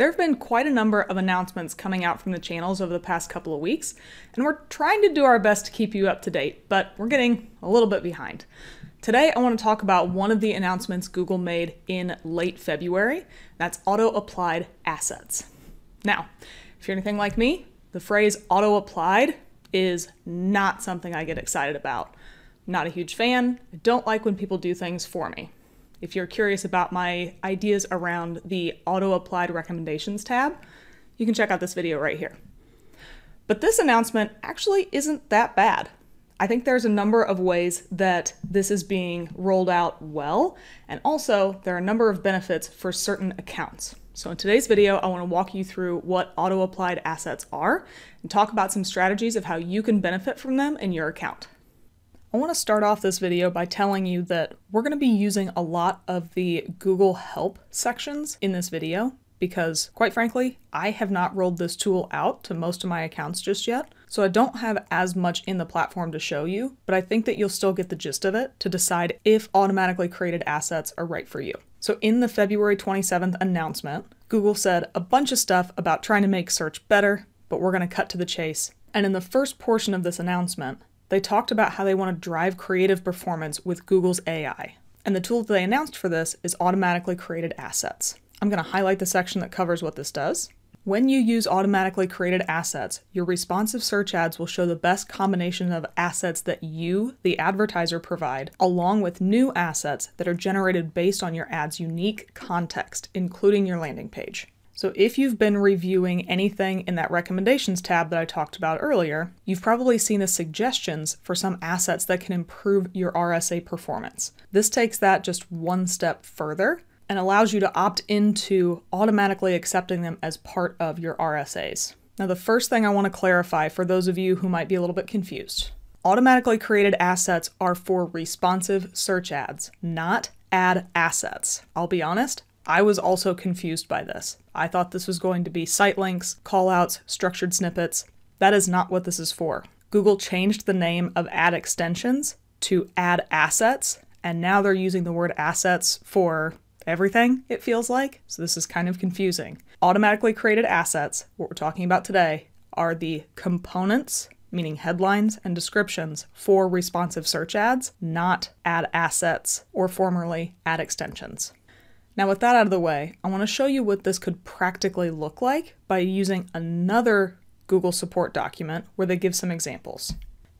There have been quite a number of announcements coming out from the channels over the past couple of weeks, and we're trying to do our best to keep you up to date, but we're getting a little bit behind. Today, I want to talk about one of the announcements Google made in late February. That's auto-applied assets. Now, if you're anything like me, the phrase auto-applied is not something I get excited about. I'm not a huge fan. I don't like when people do things for me. If you're curious about my ideas around the auto-applied recommendations tab, you can check out this video right here. But this announcement actually isn't that bad. I think there's a number of ways that this is being rolled out well, and also there are a number of benefits for certain accounts. So in today's video, I want to walk you through what auto-applied assets are and talk about some strategies of how you can benefit from them in your account. I want to start off this video by telling you that we're going to be using a lot of the Google Help sections in this video because, quite frankly, I have not rolled this tool out to most of my accounts just yet, so I don't have as much in the platform to show you, but I think that you'll still get the gist of it to decide if automatically created assets are right for you. So in the February 27th announcement, Google said a bunch of stuff about trying to make search better, but we're going to cut to the chase. And in the first portion of this announcement, they talked about how they want to drive creative performance with Google's AI. And the tool that they announced for this is automatically created assets. I'm going to highlight the section that covers what this does. When you use automatically created assets, your responsive search ads will show the best combination of assets that you, the advertiser, provide, along with new assets that are generated based on your ad's unique context, including your landing page. So if you've been reviewing anything in that recommendations tab that I talked about earlier, you've probably seen the suggestions for some assets that can improve your RSA performance. This takes that just one step further and allows you to opt into automatically accepting them as part of your RSAs. Now, the first thing I want to clarify for those of you who might be a little bit confused, automatically created assets are for responsive search ads, not ad assets. I'll be honest, I was also confused by this. I thought this was going to be site links, callouts, structured snippets. That is not what this is for. Google changed the name of ad extensions to ad assets, and now they're using the word assets for everything, it feels like. So this is kind of confusing. Automatically created assets, what we're talking about today, are the components, meaning headlines and descriptions, for responsive search ads, not ad assets or formerly ad extensions. Now, with that out of the way, I want to show you what this could practically look like by using another Google support document where they give some examples.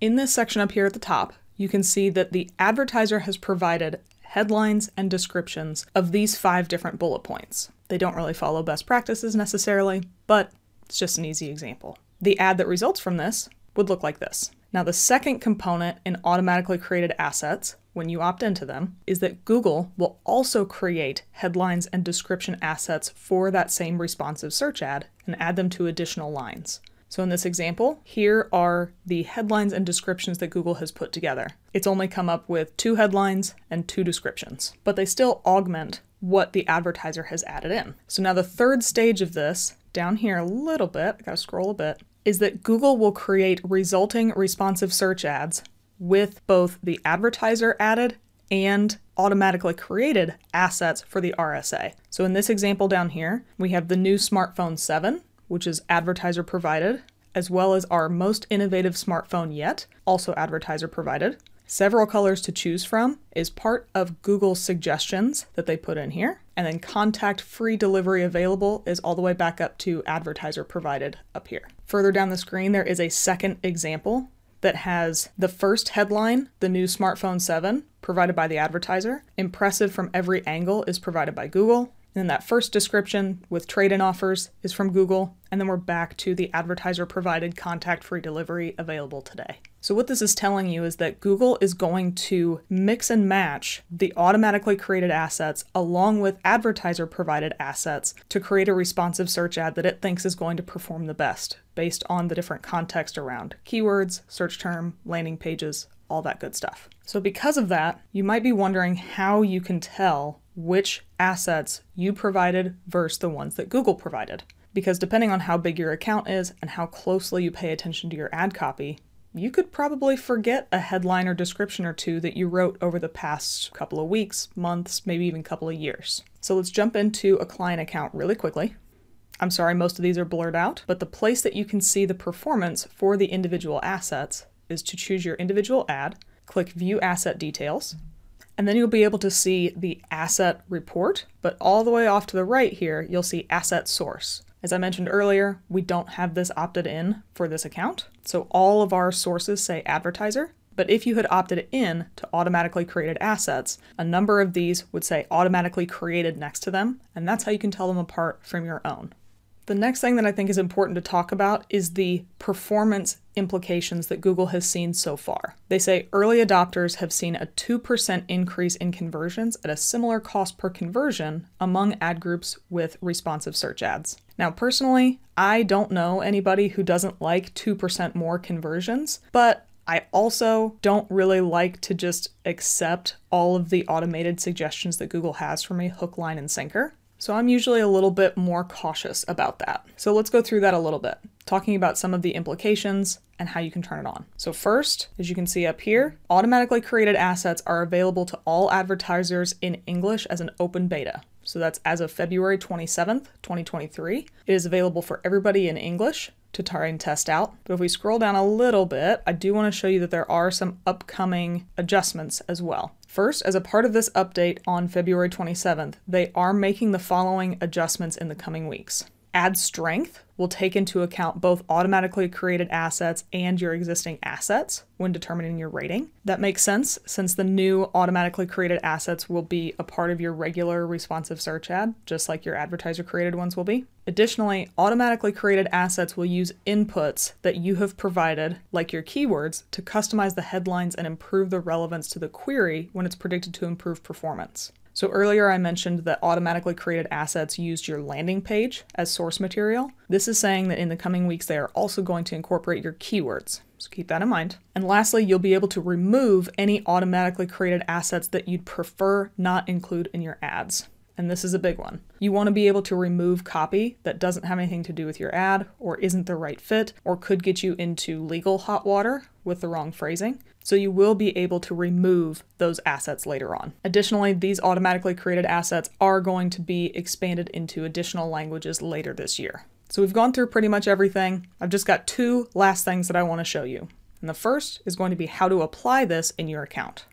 In this section up here at the top, you can see that the advertiser has provided headlines and descriptions of these 5 different bullet points. They don't really follow best practices necessarily, but it's just an easy example. The ad that results from this would look like this. Now, the second component in automatically created assets, when you opt into them, is that Google will also create headlines and description assets for that same responsive search ad and add them to additional lines. So in this example, here are the headlines and descriptions that Google has put together. It's only come up with 2 headlines and 2 descriptions, but they still augment what the advertiser has added in. So now the third stage of this, down here a little bit, I gotta scroll a bit, is that Google will create resulting responsive search ads with both the advertiser added and automatically created assets for the RSA. So in this example down here, we have the new smartphone 7, which is advertiser provided, as well as our most innovative smartphone yet, also advertiser provided. Several colors to choose from is part of Google's suggestions that they put in here. And then contact free delivery available is all the way back up to advertiser provided up here. Further down the screen, there is a second example that has the first headline, the new smartphone 7, provided by the advertiser. Impressive from every angle is provided by Google. And then that first description with trade-in offers is from Google. And then we're back to the advertiser provided contact-free delivery available today. So what this is telling you is that Google is going to mix and match the automatically created assets along with advertiser provided assets to create a responsive search ad that it thinks is going to perform the best based on the different context around keywords, search term, landing pages, all that good stuff. So because of that, you might be wondering how you can tell which assets you provided versus the ones that Google provided. Because depending on how big your account is and how closely you pay attention to your ad copy, you could probably forget a headline or description or 2 that you wrote over the past couple of weeks, months, maybe even couple of years. So let's jump into a client account really quickly. I'm sorry, most of these are blurred out, but the place that you can see the performance for the individual assets is to choose your individual ad, click View Asset Details, and then you'll be able to see the asset report, but all the way off to the right here, you'll see asset source. As I mentioned earlier, we don't have this opted in for this account, so all of our sources say advertiser. But if you had opted in to automatically created assets, a number of these would say automatically created next to them, and that's how you can tell them apart from your own. The next thing that I think is important to talk about is the performance implications that Google has seen so far. They say early adopters have seen a 2% increase in conversions at a similar cost per conversion among ad groups with responsive search ads. Now, personally, I don't know anybody who doesn't like 2% more conversions, but I also don't really like to just accept all of the automated suggestions that Google has for me, hook, line, and sinker. So I'm usually a little bit more cautious about that. So let's go through that a little bit, talking about some of the implications and how you can turn it on. So first, as you can see up here, automatically created assets are available to all advertisers in English as an open beta. So that's as of February 27th, 2023. It is available for everybody in English to try and test out. But if we scroll down a little bit, I do want to show you that there are some upcoming adjustments as well. First, as a part of this update on February 27th, they are making the following adjustments in the coming weeks. Ad strength will take into account both automatically created assets and your existing assets when determining your rating. That makes sense since the new automatically created assets will be a part of your regular responsive search ad, just like your advertiser created ones will be. Additionally, automatically created assets will use inputs that you have provided, like your keywords, to customize the headlines and improve the relevance to the query when it's predicted to improve performance. So earlier I mentioned that automatically created assets used your landing page as source material. This is saying that in the coming weeks, they are also going to incorporate your keywords. So keep that in mind. And lastly, you'll be able to remove any automatically created assets that you'd prefer not include in your ads. And this is a big one. You want to be able to remove copy that doesn't have anything to do with your ad or isn't the right fit or could get you into legal hot water with the wrong phrasing. So you will be able to remove those assets later on. Additionally, these automatically created assets are going to be expanded into additional languages later this year. So we've gone through pretty much everything. I've just got two last things that I want to show you. And the first is going to be how to apply this in your account.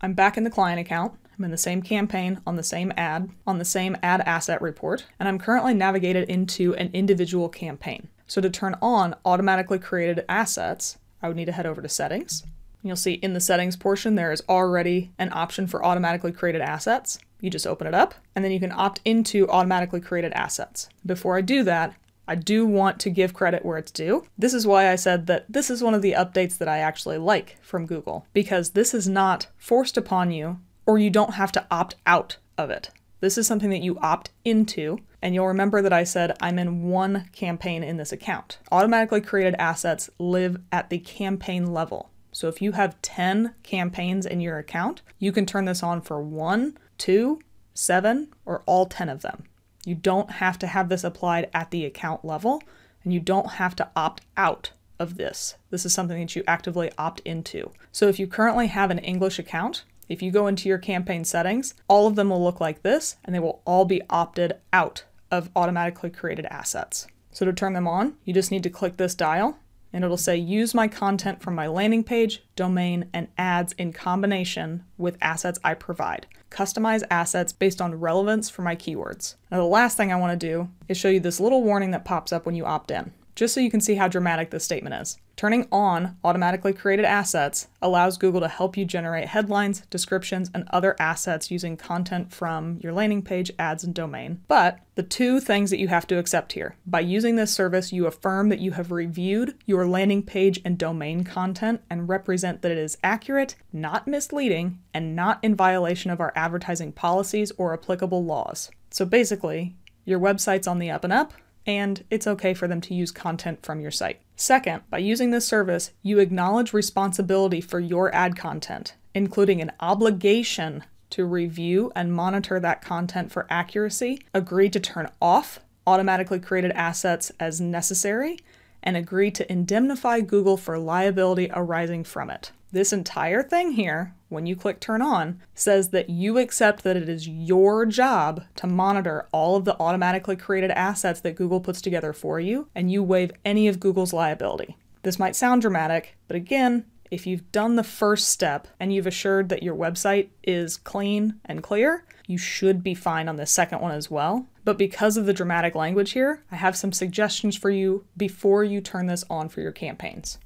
I'm back in the client account. I'm in the same campaign, on the same ad, asset report, and I'm currently navigated into an individual campaign. So to turn on automatically created assets, I would need to head over to settings. And you'll see in the settings portion, there is already an option for automatically created assets. You just open it up and then you can opt into automatically created assets. Before I do that, I do want to give credit where it's due. This is why I said that this is one of the updates that I actually like from Google, because this is not forced upon you or you don't have to opt out of it. This is something that you opt into, and you'll remember that I said I'm in one campaign in this account. Automatically created assets live at the campaign level. So if you have 10 campaigns in your account, you can turn this on for 1, 2, 7, or all 10 of them. You don't have to have this applied at the account level, and you don't have to opt out of this. This is something that you actively opt into. So if you currently have an English account, if you go into your campaign settings, all of them will look like this, and they will all be opted out of automatically created assets. So to turn them on, you just need to click this dial and it'll say use my content from my landing page, domain, and ads in combination with assets I provide. Customize assets based on relevance for my keywords. Now the last thing I want to do is show you this little warning that pops up when you opt in, just so you can see how dramatic this statement is. Turning on automatically created assets allows Google to help you generate headlines, descriptions, and other assets using content from your landing page, ads, and domain. But the two things that you have to accept here, by using this service, you affirm that you have reviewed your landing page and domain content and represent that it is accurate, not misleading, and not in violation of our advertising policies or applicable laws. So basically, your website's on the up and up, and it's okay for them to use content from your site. Second, by using this service, you acknowledge responsibility for your ad content, including an obligation to review and monitor that content for accuracy, agree to turn off automatically created assets as necessary, and agree to indemnify Google for liability arising from it. This entire thing here when you click turn on, says that you accept that it is your job to monitor all of the automatically created assets that Google puts together for you, and you waive any of Google's liability. This might sound dramatic, but again, if you've done the first step and you've assured that your website is clean and clear, you should be fine on the second one as well. But because of the dramatic language here, I have some suggestions for you before you turn this on for your campaigns.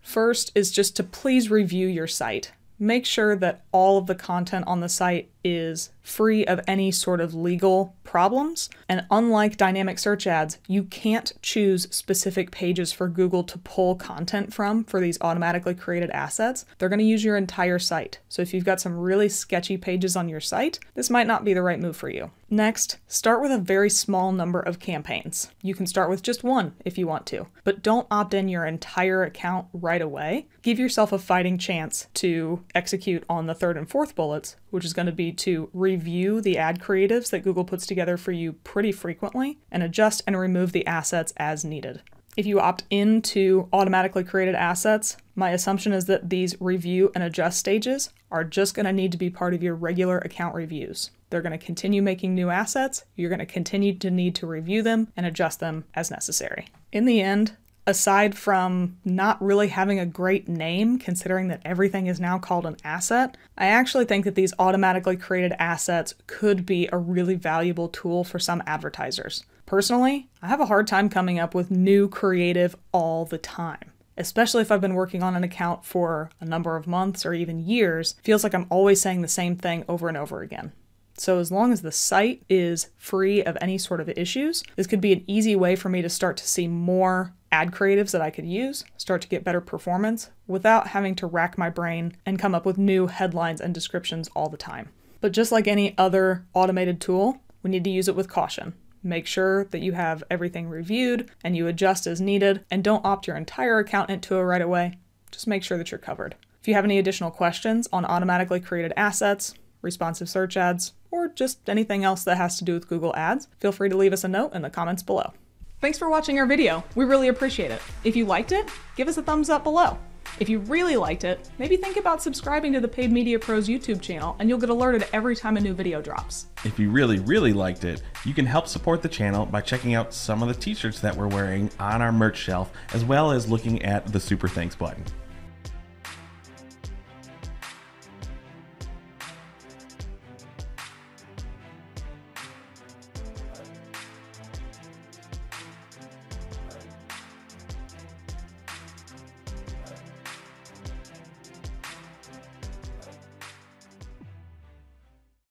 First is just to please review your site. Make sure that all of the content on the site is free of any sort of legal problems. And unlike dynamic search ads, you can't choose specific pages for Google to pull content from for these automatically created assets. They're going to use your entire site. So if you've got some really sketchy pages on your site, this might not be the right move for you. Next, start with a very small number of campaigns. You can start with just one if you want to, but don't opt in your entire account right away. Give yourself a fighting chance to execute on the third and fourth bullets, which is going to be to review the ad creatives that Google puts together for you pretty frequently and adjust and remove the assets as needed. If you opt into automatically created assets, my assumption is that these review and adjust stages are just going to need to be part of your regular account reviews. They're going to continue making new assets. You're going to continue to need to review them and adjust them as necessary. In the end, aside from not really having a great name, considering that everything is now called an asset, I actually think that these automatically created assets could be a really valuable tool for some advertisers. Personally, I have a hard time coming up with new creative all the time, especially if I've been working on an account for a number of months or even years. It feels like I'm always saying the same thing over and over again. So as long as the site is free of any sort of issues, this could be an easy way for me to start to see more ad creatives that I could use, start to get better performance without having to rack my brain and come up with new headlines and descriptions all the time. But just like any other automated tool, we need to use it with caution. Make sure that you have everything reviewed and you adjust as needed, and don't opt your entire account into it right away. Just make sure that you're covered. If you have any additional questions on automatically created assets, responsive search ads, or just anything else that has to do with Google Ads, feel free to leave us a note in the comments below. Thanks for watching our video. We really appreciate it. If you liked it, give us a thumbs up below. If you really liked it, maybe think about subscribing to the Paid Media Pros YouTube channel, and you'll get alerted every time a new video drops. If you really, really liked it, you can help support the channel by checking out some of the t-shirts that we're wearing on our merch shelf, as well as looking at the Super Thanks button.